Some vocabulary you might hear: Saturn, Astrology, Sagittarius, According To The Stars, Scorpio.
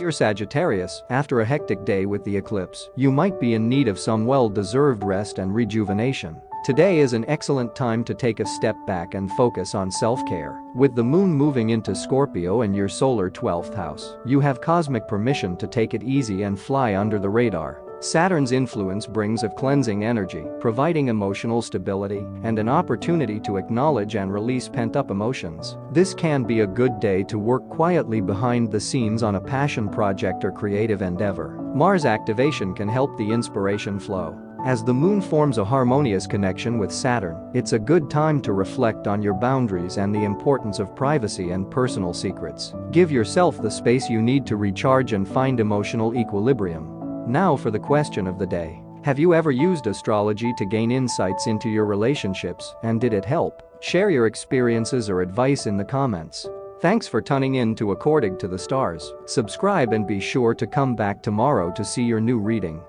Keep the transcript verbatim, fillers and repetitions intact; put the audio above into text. If you're Sagittarius, after a hectic day with the eclipse, you might be in need of some well-deserved rest and rejuvenation. Today is an excellent time to take a step back and focus on self-care. With the moon moving into Scorpio and your solar twelfth house, you have cosmic permission to take it easy and fly under the radar. Saturn's influence brings a cleansing energy, providing emotional stability and an opportunity to acknowledge and release pent-up emotions. This can be a good day to work quietly behind the scenes on a passion project or creative endeavor. Mars activation can help the inspiration flow. As the moon forms a harmonious connection with Saturn, it's a good time to reflect on your boundaries and the importance of privacy and personal secrets. Give yourself the space you need to recharge and find emotional equilibrium. Now for the question of the day. Have you ever used astrology to gain insights into your relationships, and did it help? Share your experiences or advice in the comments. Thanks for tuning in to According to the Stars. Subscribe and be sure to come back tomorrow to see your new reading.